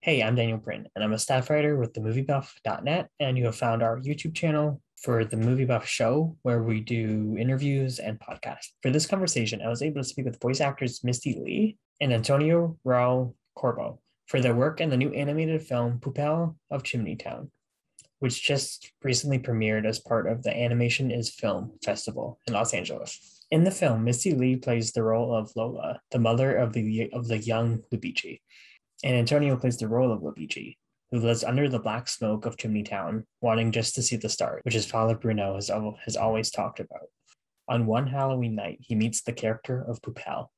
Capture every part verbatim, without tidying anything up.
Hey, I'm Daniel Prinn, and I'm a staff writer with the movie buff dot net, and you have found our YouTube channel for the Movie Buff Show, where we do interviews and podcasts. For this conversation, I was able to speak with voice actors Misty Lee and Antonio Raul Corbo for their work in the new animated film Poupelle of Chimney Town, which just recently premiered as part of the Animation is Film Festival in Los Angeles. In the film, Misty Lee plays the role of Lola, the mother of the of the young Lubicchi. And Antonio plays the role of Lubicchi, who lives under the black smoke of Chimney Town, wanting just to see the stars, which his father Bruno has, has always talked about. On one Halloween night, he meets the character of Poupelle,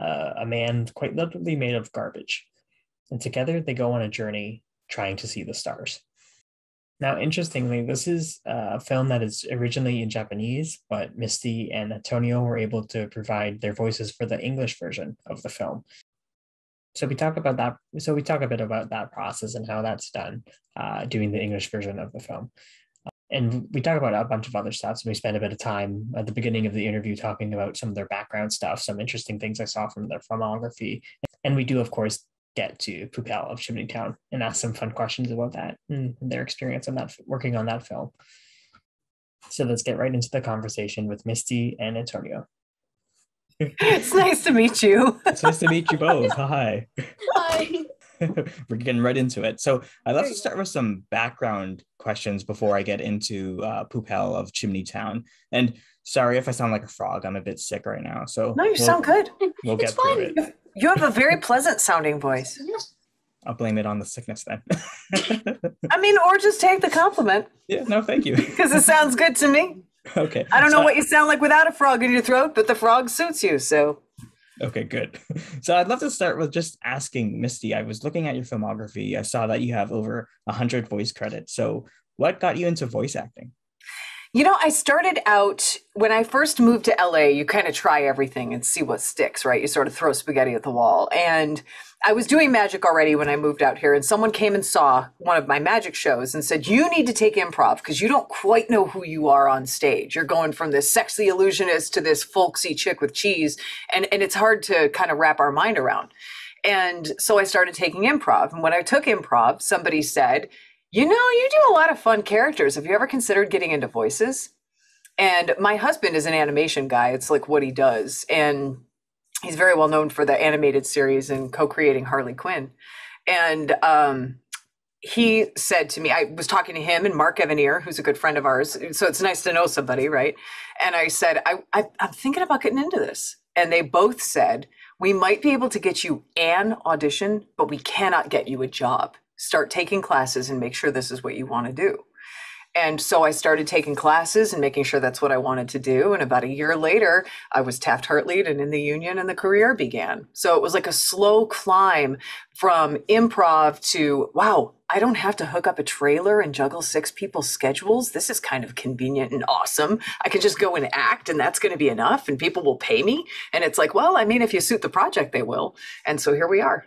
uh, a man quite literally made of garbage. And together they go on a journey trying to see the stars. Now, interestingly, this is a film that is originally in Japanese, but Misty and Antonio were able to provide their voices for the English version of the film. So we talk about that. So we talk a bit about that process and how that's done, uh, doing the English version of the film. And we talk about a bunch of other stuff. So we spend a bit of time at the beginning of the interview talking about some of their background stuff, some interesting things I saw from their filmography. And we do, of course, get to Poupelle of Chimney Town and ask some fun questions about that and their experience on that, working on that film. So let's get right into the conversation with Misty and Antonio. It's nice to meet you. It's nice to meet you both. Hi. Hi. We're getting right into it. So I'd love to start with some background questions before I get into uh, Poupelle of Chimney Town. And sorry if I sound like a frog. I'm a bit sick right now. So no, you we'll, sound good. We'll get it's through fine. It. You have a very pleasant sounding voice. I'll blame it on the sickness then. I mean, or just take the compliment. Yeah. No, thank you. Because it sounds good to me. Okay. I don't know so, what you sound like without a frog in your throat, but the frog suits you, so. Okay, good. So I'd love to start with just asking Misty, I was looking at your filmography. I saw that you have over one hundred voice credits. So what got you into voice acting? You know, I started out, when I first moved to L A, you kind of try everything and see what sticks, right? You sort of throw spaghetti at the wall. And I was doing magic already when I moved out here, and someone came and saw one of my magic shows and said, you need to take improv because you don't quite know who you are on stage. You're going from this sexy illusionist to this folksy chick with cheese, and, and it's hard to kind of wrap our mind around. And so I started taking improv. And when I took improv, somebody said, you know, you do a lot of fun characters. Have you ever considered getting into voices? And my husband is an animation guy. It's like what he does. And he's very well known for the animated series and co-creating Harley Quinn. And um, he said to me, I was talking to him and Mark Evanier, who's a good friend of ours. So it's nice to know somebody, right? And I said, I, I, I'm thinking about getting into this. And they both said, we might be able to get you an audition, but we cannot get you a job. Start taking classes and make sure this is what you want to do. And so I started taking classes and making sure that's what I wanted to do. And about a year later, I was Taft Hartley and in the union and the career began. So it was like a slow climb from improv to, wow, I don't have to hook up a trailer and juggle six people's schedules. This is kind of convenient and awesome. I can just go and act and that's going to be enough and people will pay me. And it's like, well, I mean, if you suit the project, they will. And so here we are.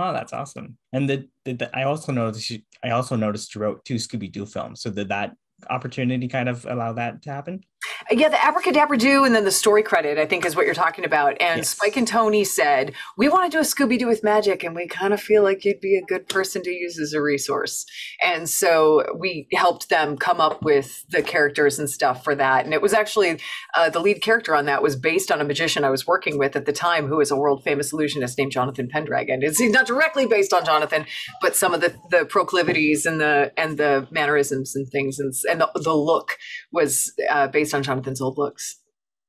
Oh, that's awesome! And the, the, the I also noticed you, I also noticed you wrote two Scooby-Doo films. So did that opportunity kind of allow that to happen? Yeah, the Abracadabra Do and then the story credit, I think, is what you're talking about. And yes. Spike and Tony said, "We want to do a Scooby-Doo with magic, and we kind of feel like you'd be a good person to use as a resource." And so we helped them come up with the characters and stuff for that. And it was actually uh, the lead character on that was based on a magician I was working with at the time, who is a world famous illusionist named Jonathan Pendragon. It's not directly based on Jonathan, but some of the, the proclivities and the and the mannerisms and things and and the, the look was uh, based on Jonathan's old looks.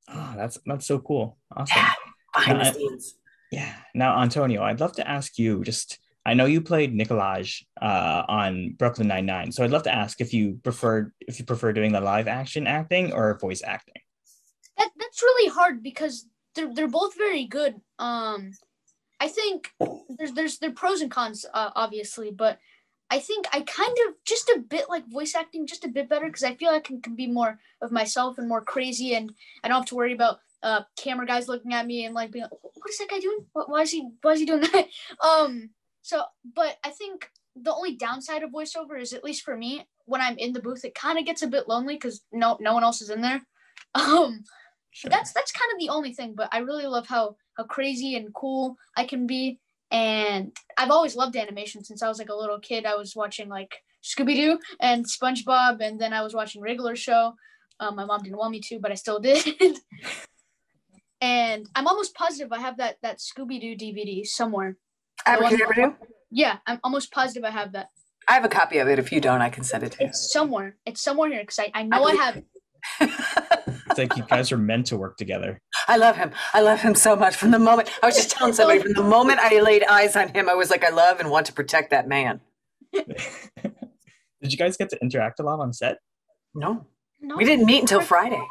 Oh, that's that's so cool. Awesome. Yeah, behind now, the scenes. Yeah. Now, Antonio, I'd love to ask you just, I know you played Nikolaj uh, on Brooklyn Nine-Nine. So I'd love to ask if you prefer, if you prefer doing the live action acting or voice acting. That, that's really hard because they're, they're both very good. Um, I think there's, there's their pros and cons, uh, obviously, but I think I kind of just a bit like voice acting, just a bit better because I feel I can, can be more of myself and more crazy, and I don't have to worry about uh, camera guys looking at me and like being like, "What is that guy doing? Why is he? Why is he doing that?" Um. So, but I think the only downside of voiceover is, at least for me, when I'm in the booth, it kind of gets a bit lonely because no, no one else is in there. Um. Sure. That's that's kind of the only thing, but I really love how how crazy and cool I can be, And I've always loved animation since I was like a little kid. I was watching like Scooby-Doo and SpongeBob, and then I was watching Regular Show. Um, my mom didn't want me to, but I still did. And I'm almost positive I have that that Scooby-Doo D V D somewhere. Abracadabra Do? Yeah, I'm almost positive I have that. I have a copy of it. If you don't, I can send it to you. It's somewhere. It's somewhere here because I, I know I, I have it. It's like you guys are meant to work together. I love him. I love him so much. From the moment, I was just telling somebody, from the moment I laid eyes on him, I was like, I love and want to protect that man. Did you guys get to interact a lot on set? No. No. We didn't meet until Friday.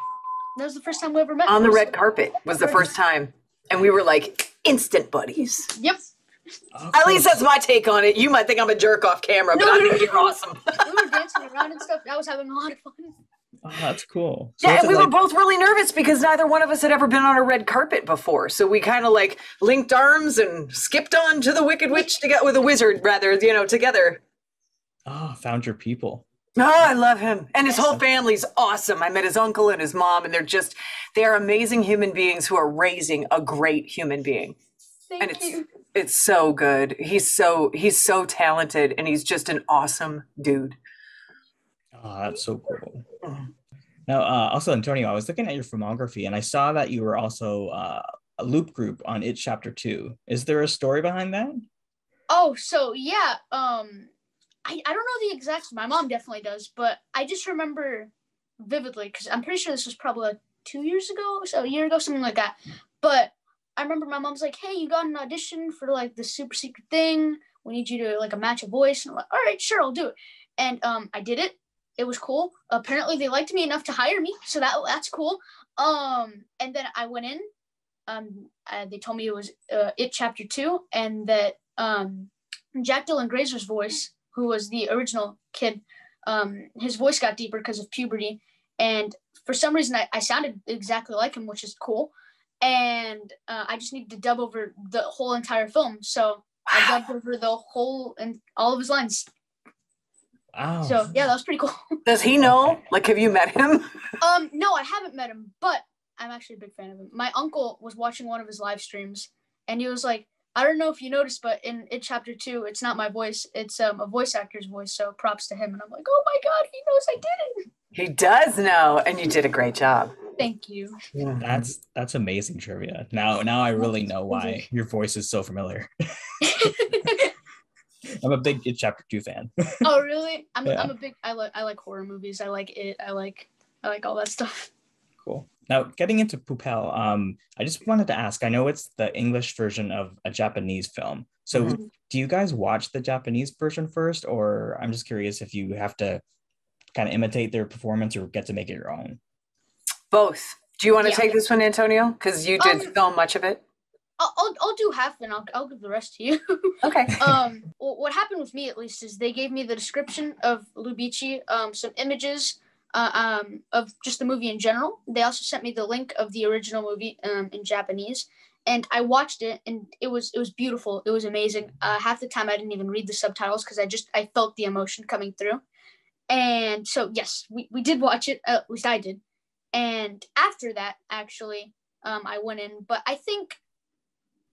That was the first time we ever met. On the red carpet was the first time. And we were like instant buddies. Yep. Oh, at least that's my take on it. You might think I'm a jerk off camera, no, but I think you're awesome. We were dancing around and stuff. I was having a lot of fun. Oh, that's cool. So yeah, and we like... were both really nervous because neither one of us had ever been on a red carpet before. So we kind of like linked arms and skipped on to the Wicked Witch together with a wizard, rather, you know, together. Oh, found your people. Oh, I love him. And his whole family's awesome. I met his uncle and his mom, and they're just, they're amazing human beings who are raising a great human being. Thank and it's, you. It's so good. He's so, he's so talented, and he's just an awesome dude. Oh, that's so cool. Now, uh, also, Antonio, I was looking at your filmography, and I saw that you were also uh, a loop group on It Chapter Two. Is there a story behind that? Oh, so yeah. Um, I, I don't know the exact, my mom definitely does, but I just remember vividly, because I'm pretty sure this was probably like two years ago, so a year ago, something like that. But I remember my mom's like, hey, you got an audition for like this super secret thing. We need you to like a match a voice. And I'm like, all right, sure, I'll do it. And um, I did it. It was cool. Apparently they liked me enough to hire me. So that that's cool. Um, and then I went in, um, I, they told me it was uh, It Chapter Two, and that um, Jack Dylan Grazer's voice, who was the original kid, um, his voice got deeper because of puberty. And for some reason, I, I sounded exactly like him, which is cool. And uh, I just needed to dub over the whole entire film. So I dubbed over the whole and all of his lines. Wow. So yeah, that was pretty cool. Does he know? Like, have you met him? Um, no, I haven't met him, but I'm actually a big fan of him. My uncle was watching one of his live streams, and he was like, I don't know if you noticed, but in It Chapter Two, it's not my voice. It's um, a voice actor's voice, so props to him. And I'm like, oh my God, he knows I did it. He does know, and you did a great job. Thank you. Yeah. That's that's amazing trivia. Now, now I really know why your voice is so familiar. I'm a big It Chapter Two fan. Oh, really? I'm, yeah. I'm a big, I, li- I like horror movies. I like it. I like, I like all that stuff. Cool. Now, getting into Poupelle, um, I just wanted to ask, I know it's the English version of a Japanese film. So mm-hmm. do you guys watch the Japanese version first? Or I'm just curious if you have to kind of imitate their performance or get to make it your own. Both. Do you want to yeah. take this one, Antonio? Because you did um, so much of it. I'll, I'll, I'll do half and I'll, I'll give the rest to you. Okay. um, what happened with me, at least, is they gave me the description of Lubicchi, um, some images, Uh, um, of just the movie in general. They also sent me the link of the original movie um, in Japanese, and I watched it, and it was it was beautiful. It was amazing. Uh, half the time I didn't even read the subtitles because I just I felt the emotion coming through. And so yes, we, we did watch it. Uh, at least I did. And after that, actually, um, I went in. But I think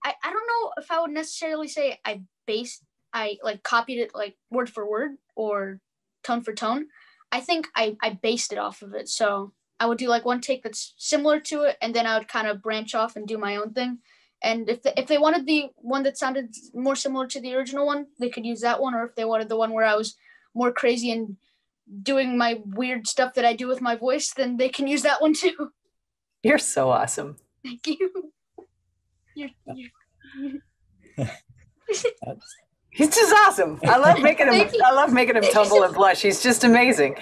I I don't know if I would necessarily say I based I like copied it like word for word or tone for tone. I think I, I based it off of it. So I would do like one take that's similar to it, and then I would kind of branch off and do my own thing. And if the, if they wanted the one that sounded more similar to the original one, they could use that one. Or if they wanted the one where I was more crazy and doing my weird stuff that I do with my voice, then they can use that one too. You're so awesome. Thank you. You're, you're, you're. He's just awesome. I love making him I love making him tumble and blush. He's just amazing.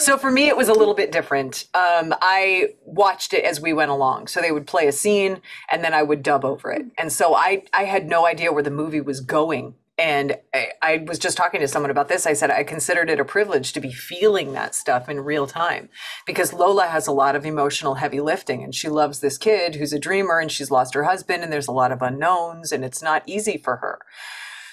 So for me, it was a little bit different. Um, I watched it as we went along. So they would play a scene, and then I would dub over it. And so I, I had no idea where the movie was going. And I, I was just talking to someone about this. I said I considered it a privilege to be feeling that stuff in real time, because Lola has a lot of emotional heavy lifting, and she loves this kid who's a dreamer, and she's lost her husband, and there's a lot of unknowns, and it's not easy for her.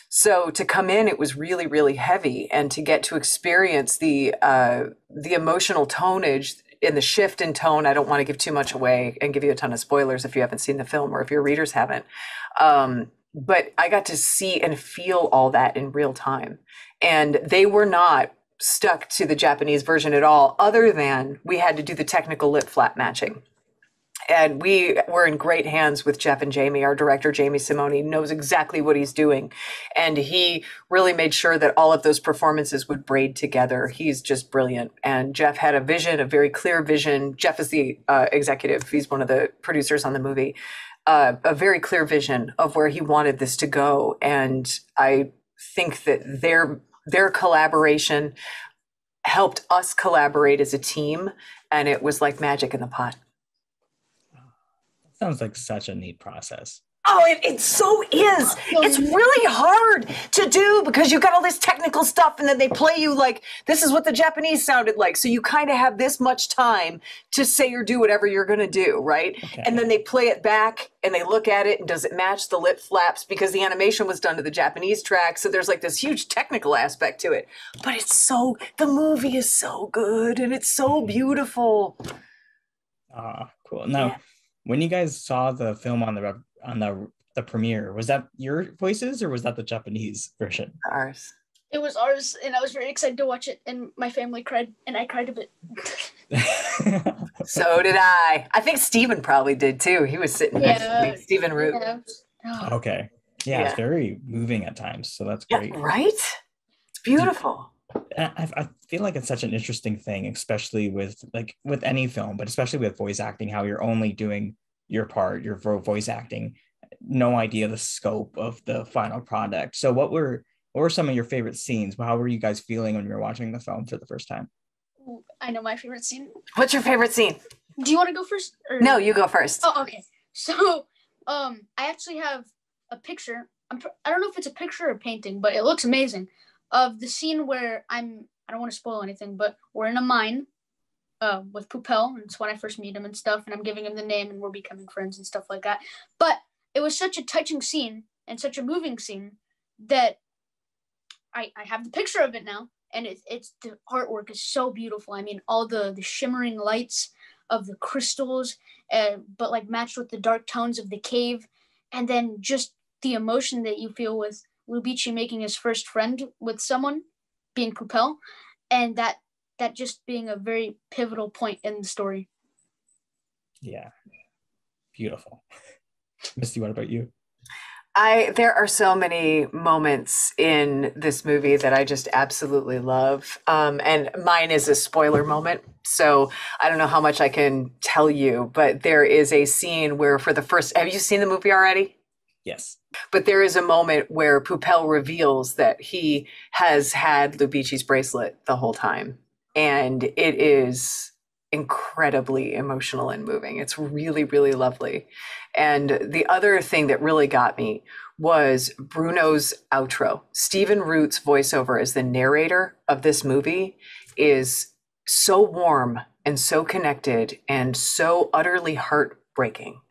So to come in, it was really, really heavy, and to get to experience the uh, the emotional tonnage and the shift in tone. I don't want to give too much away and give you a ton of spoilers if you haven't seen the film or if your readers haven't. Um, but I got to see and feel all that in real time. And they were not stuck to the Japanese version at all, other than we had to do the technical lip flap matching. And we were in great hands with Jeff and Jamie. Our director, Jamie Simone, knows exactly what he's doing. And he really made sure that all of those performances would braid together. He's just brilliant. And Jeff had a vision, a very clear vision. Jeff is the uh, executive. He's one of the producers on the movie. Uh, a very clear vision of where he wanted this to go. And I think that their their collaboration helped us collaborate as a team. And it was like magic in the pot. Sounds like such a neat process. Oh, it, it so is. It's really hard to do because you've got all this technical stuff and then they play you like, this is what the Japanese sounded like. So you kind of have this much time to say or do whatever you're going to do, right? Okay. And then they play it back and they look at it and does it match the lip flaps because the animation was done to the Japanese track. So there's like this huge technical aspect to it. But it's so, the movie is so good and it's so beautiful. Ah, cool. Now, yeah. When you guys saw the film on the on the the premiere, was that your voices or was that the Japanese version? Ours. It was ours, and I was very excited to watch it, and my family cried, and I cried a bit. So did I. I think Stephen probably did too. He was sitting yeah. next to me, Stephen Root. Yeah. Oh. Okay. Yeah, yeah, it's very moving at times, so that's great. Yeah, right? It's beautiful. I, I feel like it's such an interesting thing, especially with like with any film, but especially with voice acting, how you're only doing your part, your voice acting, no idea the scope of the final product. So what were what were some of your favorite scenes? How were you guys feeling when you were watching the film for the first time? I know my favorite scene. What's your favorite scene? Do you want to go first? Or... No, you go first. Oh, okay. So um, I actually have a picture. I'm, I don't know if it's a picture or a painting, but it looks amazing. Of the scene where I'm, I don't want to spoil anything, but we're in a mine uh, with Poupelle, and it's when I first meet him and stuff, and I'm giving him the name, and we're becoming friends and stuff like that. But it was such a touching scene and such a moving scene that I, I have the picture of it now, and it, it's the artwork is so beautiful. I mean, all the, the shimmering lights of the crystals, uh, but like matched with the dark tones of the cave, and then just the emotion that you feel with Lubicchi making his first friend with someone, being Poupelle, and that that just being a very pivotal point in the story. Yeah, beautiful. Misty, what about you? I there are so many moments in this movie that I just absolutely love, um, and mine is a spoiler moment. So I don't know how much I can tell you, but there is a scene where for the first, have you seen the movie already? Yes. But there is a moment where Poupelle reveals that he has had Lubicchi's bracelet the whole time. And it is incredibly emotional and moving. It's really, really lovely. And the other thing that really got me was Bruno's outro. Stephen Root's voiceover as the narrator of this movie is so warm and so connected and so utterly heartbreaking.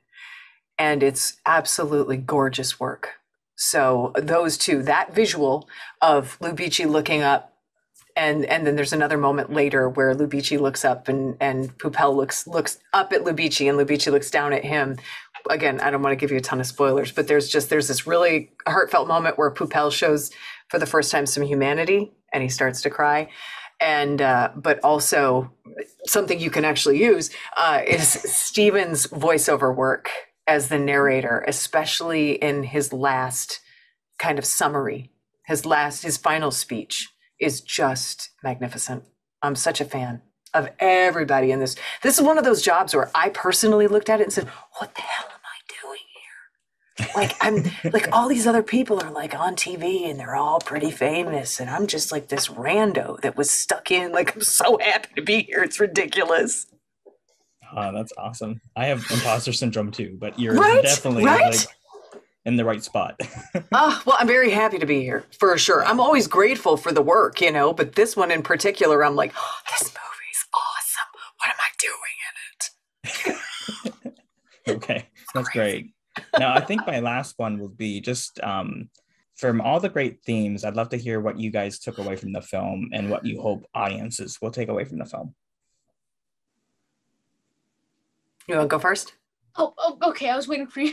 And it's absolutely gorgeous work. So those two, that visual of Lubicchi looking up, and, and then there's another moment later where Lubicchi looks up and, and Poupelle looks looks up at Lubicchi and Lubicchi looks down at him. Again, I don't want to give you a ton of spoilers, but there's just there's this really heartfelt moment where Poupelle shows for the first time some humanity and he starts to cry. And uh, but also something you can actually use uh, is Stephen's voiceover work as the narrator, especially in his last kind of summary, his last, his final speech is just magnificent. I'm such a fan of everybody in this. This is one of those jobs where I personally looked at it and said, what the hell am I doing here? Like I'm like all these other people are like on T V and they're all pretty famous. And I'm just like this rando that was stuck in, like, I'm so happy to be here. It's ridiculous. Oh, that's awesome. I have imposter syndrome too, but you're right? definitely right? like, in the right spot. Oh, well, I'm very happy to be here for sure. I'm always grateful for the work, you know, but this one in particular, I'm like, oh, this movie's awesome. What am I doing in it? Okay, that's great. Now, I think my last one will be just um, from all the great themes, I'd love to hear what you guys took away from the film and what you hope audiences will take away from the film. You want to go first? Oh, oh okay. I was waiting for you.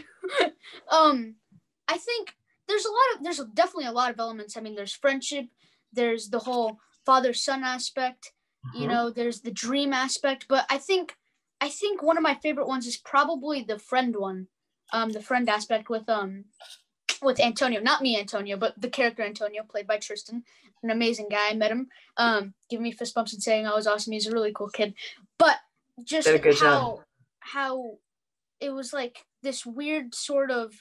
um, I think there's a lot of, there's definitely a lot of elements. I mean, there's friendship, there's the whole father-son aspect, mm-hmm. you know, there's the dream aspect, but I think, I think one of my favorite ones is probably the friend one, um, the friend aspect with, um, with Antonio, not me, Antonio, but the character Antonio, played by Tristan, an amazing guy. I met him, um, giving me fist bumps and saying I was awesome. He's a really cool kid, but just how, job. how it was like this weird sort of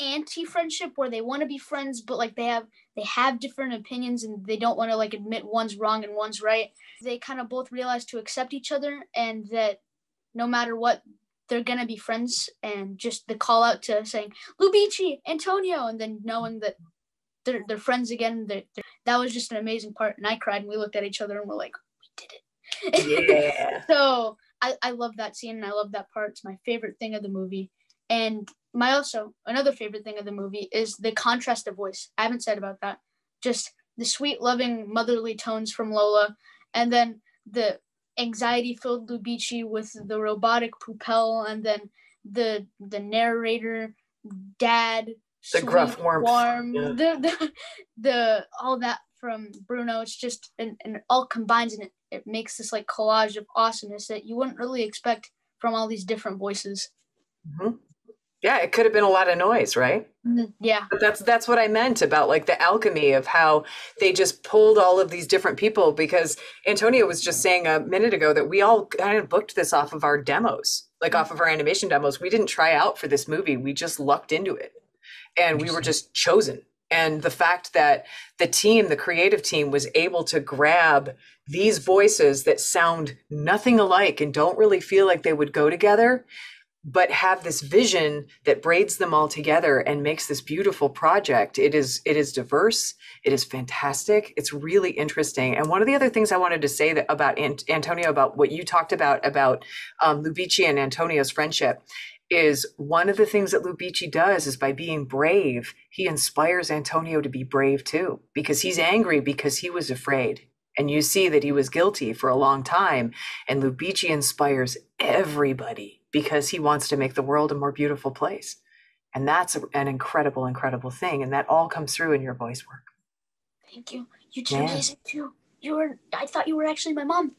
anti-friendship where they want to be friends, but like they have, they have different opinions and they don't want to like admit one's wrong and one's right. They kind of both realize to accept each other and that no matter what, they're going to be friends, and just the call out to saying, Lubicchi, Antonio, and then knowing that they're, they're friends again. They're, they're, that was just an amazing part, and I cried, and we looked at each other, and we're like, we did it. Yeah. So I, I love that scene, and I love that part. It's my favorite thing of the movie. And my also, another favorite thing of the movie is the contrast of voice. I haven't said about that. Just the sweet, loving, motherly tones from Lola, and then the anxiety-filled Lubicchi with the robotic Poupelle, and then the the narrator, dad, the sweet, gruff warmth, warm, yeah. the, the the all that from Bruno. It's just and, and it all combines, and it it makes this like collage of awesomeness that you wouldn't really expect from all these different voices. Mm-hmm. Yeah, it could have been a lot of noise, right? Yeah. But that's that's what I meant about like the alchemy of how they just pulled all of these different people, because Antonio was just saying a minute ago that we all kind of booked this off of our demos, like mm-hmm. off of our animation demos. We didn't try out for this movie. We just lucked into it and we were just chosen. And the fact that the team, the creative team, was able to grab these voices that sound nothing alike and don't really feel like they would go together, but have this vision that braids them all together and makes this beautiful project. It is, it is diverse. It is fantastic. It's really interesting. And one of the other things I wanted to say that about Ant- Antonio, about what you talked about, about um, Lubicchi and Antonio's friendship, is one of the things that Lubicchi does is by being brave, he inspires Antonio to be brave too, because he's angry because he was afraid. And you see that he was guilty for a long time. And Lubicchi inspires everybody, because he wants to make the world a more beautiful place. And that's a, an incredible, incredible thing. And that all comes through in your voice work. Thank you. You did amazing too. You were, I thought you were actually my mom.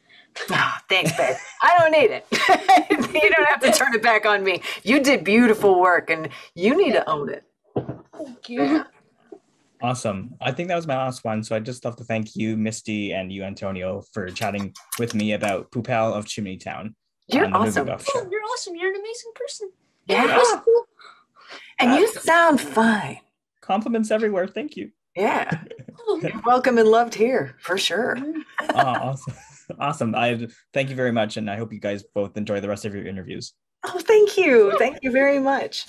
Oh, thanks, babe. I don't need it. You don't have to turn it back on me. You did beautiful work and you need to own it. Thank you. Awesome. I think that was my last one. So I'd just love to thank you, Misty, and you, Antonio, for chatting with me about Poupelle of Chimney Town. You're awesome. Oh, you're awesome. You're an amazing person. Yeah. Cool. And uh, you sound fine. Compliments everywhere. Thank you. Yeah. You're welcome and loved here for sure. Oh, awesome. Awesome. I thank you very much. And I hope you guys both enjoy the rest of your interviews. Oh, thank you. Thank you very much.